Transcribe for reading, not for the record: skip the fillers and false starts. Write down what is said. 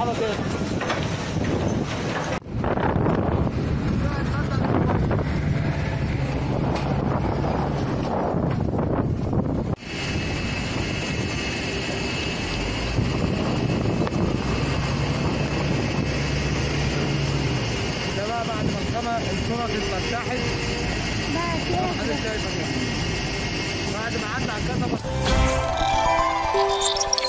مرحبا بك. بعد ما انخمى الصورة اتفتحت محدش شايفها، بعد ما عدى على الكذا